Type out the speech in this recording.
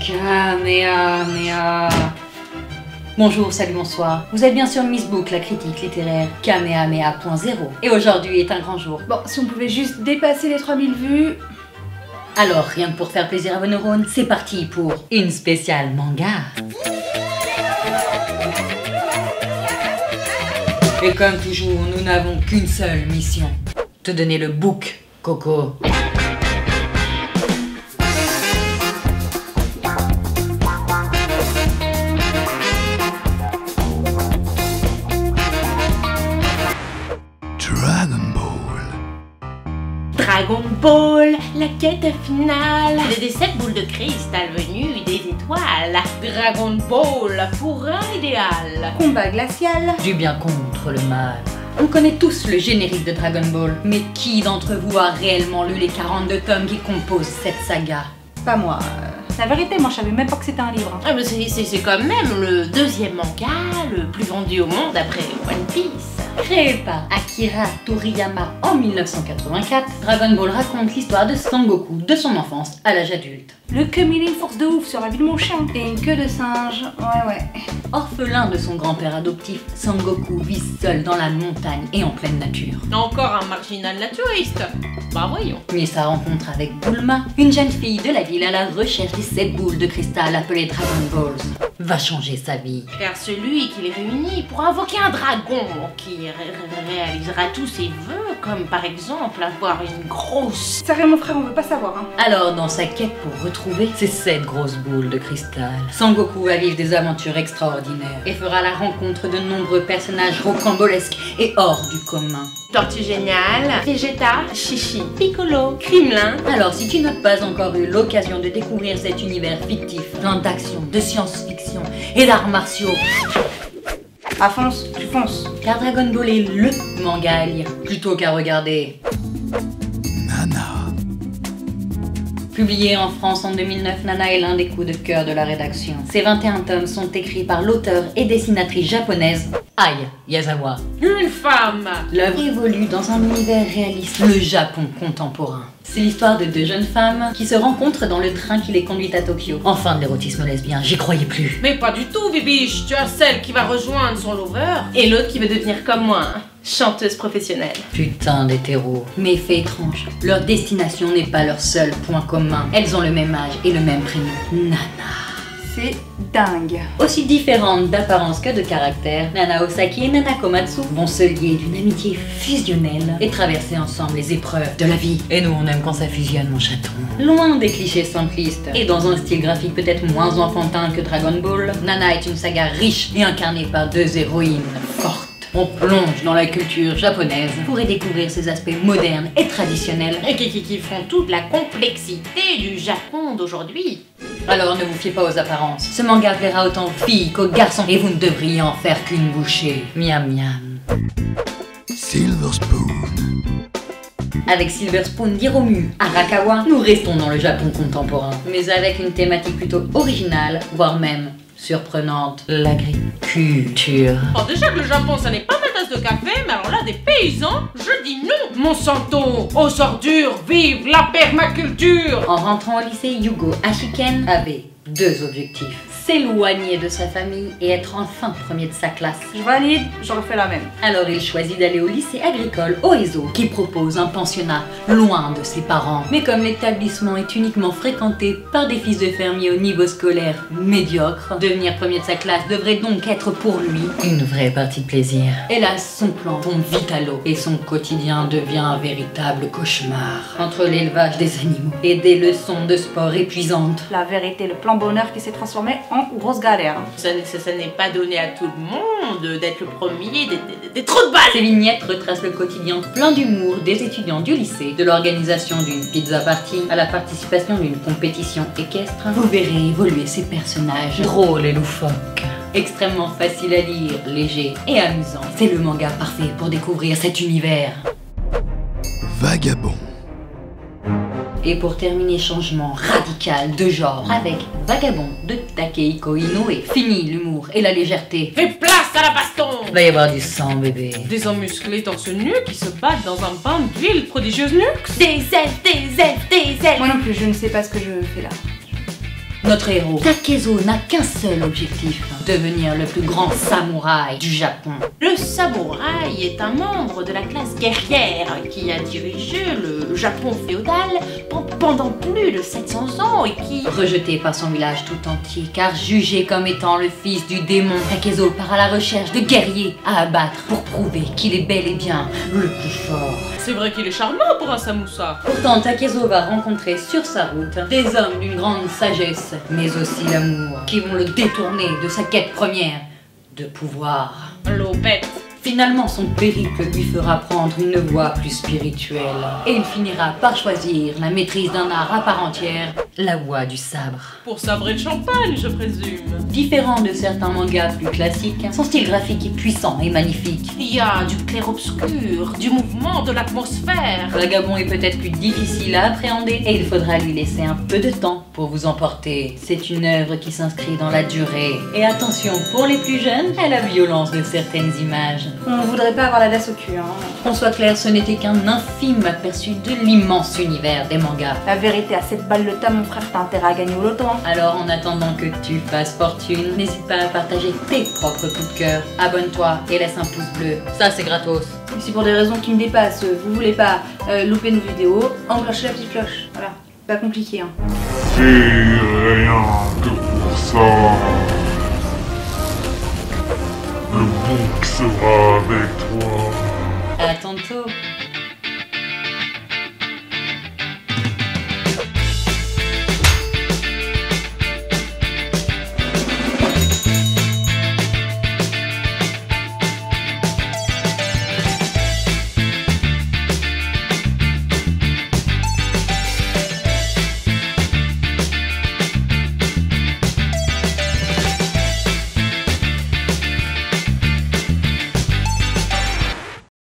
Kamehameha. Bonjour, salut, bonsoir. Vous êtes bien sur Miss Book, la critique littéraire Kamehameha.0. Et aujourd'hui est un grand jour. Bon, si on pouvait juste dépasser les 3000 vues... Alors, rien que pour faire plaisir à vos neurones, c'est parti pour une spéciale manga. Et comme toujours, nous n'avons qu'une seule mission. Te donner le book, Coco. Dragon Ball, la quête finale. Les 17 boules de cristal venues des étoiles. Dragon Ball pour un idéal. Combat glacial. Du bien contre le mal. On connaît tous le générique de Dragon Ball, mais qui d'entre vous a réellement lu les 42 tomes qui composent cette saga? Pas moi. La vérité, moi je savais même pas que c'était un livre. Ah, mais c'est quand même le deuxième manga le plus vendu au monde après One Piece. Créé par Akira Toriyama en 1984, Dragon Ball raconte l'histoire de Sangoku, de son enfance à l'âge adulte. Le que mille une force de ouf sur la vie de mon chien. Et une queue de singe, ouais. Orphelin de son grand-père adoptif, Sangoku vit seul dans la montagne et en pleine nature. Encore un marginal naturiste. Bah voyons. Mais sa rencontre avec Bulma, une jeune fille de la ville à la recherche des 7 boules de cristal appelées Dragon Balls, va changer sa vie. Car celui qui les réunit pourra invoquer un dragon qui réalisera tous ses vœux, comme par exemple avoir une grosse... Sérieux mon frère, on veut pas savoir hein. Alors dans sa quête pour retrouver ces 7 grosses boules de cristal, Sangoku va vivre des aventures extraordinaires et fera la rencontre de nombreux personnages rocambolesques et hors du commun. Tortue Géniale, Vegeta, Chichi, Piccolo, Kremlin. Alors si tu n'as pas encore eu l'occasion de découvrir cet univers fictif, plein d'action, de science-fiction et d'arts martiaux, à fonce, tu fonces. Car Dragon Ball est LE manga à lire, plutôt qu'à regarder. Nana. Publié en France en 2009, Nana est l'un des coups de cœur de la rédaction. Ces 21 tomes sont écrits par l'auteur et dessinatrice japonaise Ai Yazawa. Une femme. L'œuvre évolue dans un univers réaliste, le Japon contemporain. C'est l'histoire de 2 jeunes femmes qui se rencontrent dans le train qui les conduit à Tokyo. Enfin de l'érotisme lesbien, j'y croyais plus. Mais pas du tout, bibiche. Tu as celle qui va rejoindre son lover et l'autre qui veut devenir comme moi, chanteuse professionnelle. Putain d'hétéro. Mais fait étrange, leur destination n'est pas leur seul point commun. Elles ont le même âge et le même prénom, Nana. C'est dingue. Aussi différentes d'apparence que de caractère, Nana Osaki et Nana Komatsu vont se lier d'une amitié fusionnelle et traverser ensemble les épreuves de la vie. Et nous, on aime quand ça fusionne, mon chaton. Loin des clichés simplistes et dans un style graphique peut-être moins enfantin que Dragon Ball, Nana est une saga riche et incarnée par 2 héroïnes fortes. On plonge dans la culture japonaise pour y découvrir ses aspects modernes et traditionnels et qui font toute la complexité du Japon d'aujourd'hui. Alors ne vous fiez pas aux apparences. Ce manga plaira autant aux filles qu'aux garçons et vous ne devriez en faire qu'une bouchée. Miam miam. Silver Spoon. Avec Silver Spoon d'Hiromu Arakawa, nous restons dans le Japon contemporain, mais avec une thématique plutôt originale, voire même surprenante, l'agriculture. Alors déjà que le Japon, ça n'est pas ma tasse de café, mais alors là, des paysans, je dis non. Monsanto, aux ordures, vive la permaculture. En rentrant au lycée, Yugo Hachiken avait 2 objectifs. S'éloigner de sa famille et être enfin premier de sa classe. Je valide, je refais la même. Alors il choisit d'aller au lycée agricole au Ezo, qui propose un pensionnat loin de ses parents. Mais comme l'établissement est uniquement fréquenté par des fils de fermiers au niveau scolaire médiocre, devenir premier de sa classe devrait donc être pour lui une vraie partie de plaisir. Hélas, son plan tombe vite à l'eau et son quotidien devient un véritable cauchemar. Entre l'élevage des animaux et des leçons de sport épuisantes. La vérité, le plan bonheur qui s'est transformé en grosse galère. Ça n'est pas donné à tout le monde d'être le premier des trous de balles. Ces vignettes retracent le quotidien plein d'humour des étudiants du lycée, de l'organisation d'une pizza party à la participation d'une compétition équestre. Vous verrez évoluer ces personnages drôles et loufoques. Extrêmement facile à lire, léger et amusant. C'est le manga parfait pour découvrir cet univers. Vagabond. Et pour terminer, changement radical de genre avec Vagabond de Takehiko Inoue. Fini l'humour et la légèreté. Fais place à la baston. Il va y avoir du sang, bébé. Des hommes musclés torse nu qui se battent dans un bain d'huile prodigieuse luxe. Des ailes, des ailes, des ailes. Moi non plus, je ne sais pas ce que je fais là. notre héros, Takezo, n'a qu'un seul objectif, devenir le plus grand samouraï du Japon. Le samouraï est un membre de la classe guerrière qui a dirigé le Japon féodal pendant plus de 700 ans et qui, rejeté par son village tout entier car jugé comme étant le fils du démon, Takezo part à la recherche de guerriers à abattre pour prouver qu'il est bel et bien le plus fort. C'est vrai qu'il est charmant pour un samoussa. Pourtant, Takezo va rencontrer sur sa route des hommes d'une grande sagesse, mais aussi l'amour, qui vont le détourner de sa quête première de pouvoir. L'opette. Finalement, son périple lui fera prendre une voie plus spirituelle et il finira par choisir la maîtrise d'un art à part entière, la voie du sabre. Pour sabrer le champagne, je présume. Différent de certains mangas plus classiques, son style graphique est puissant et magnifique. Il y a du clair-obscur, du mouvement, de l'atmosphère. Vagabond est peut-être plus difficile à appréhender et il faudra lui laisser un peu de temps pour vous emporter. C'est une œuvre qui s'inscrit dans la durée. Et attention, pour les plus jeunes, à la violence de certaines images. On voudrait pas avoir la laisse au cul, hein. Qu'on soit clair, ce n'était qu'un infime aperçu de l'immense univers des mangas. La vérité, à cette balle de tas, mon frère, t'as intérêt à gagner au loto. Alors, en attendant que tu fasses fortune, n'hésite pas à partager tes propres coups de cœur. Abonne-toi et laisse un pouce bleu. Ça, c'est gratos. Et si pour des raisons qui me dépassent, vous voulez pas louper nos vidéos, enclenchez la petite cloche. Voilà, pas compliqué, hein. C'est rien que pour ça. Le bouc sera avec toi. À tantôt.